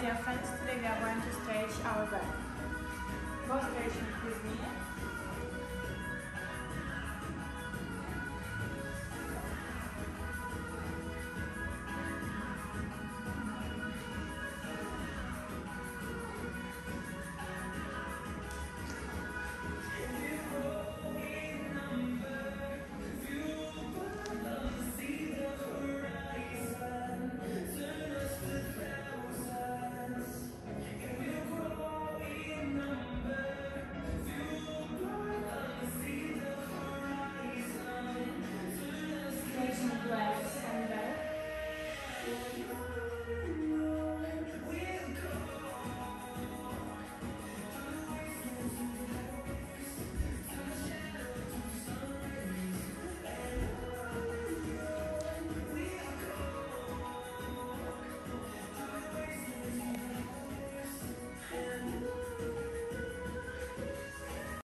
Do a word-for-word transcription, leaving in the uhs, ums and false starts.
Dear friends, today we are going to stretch our back. Go stretching with me.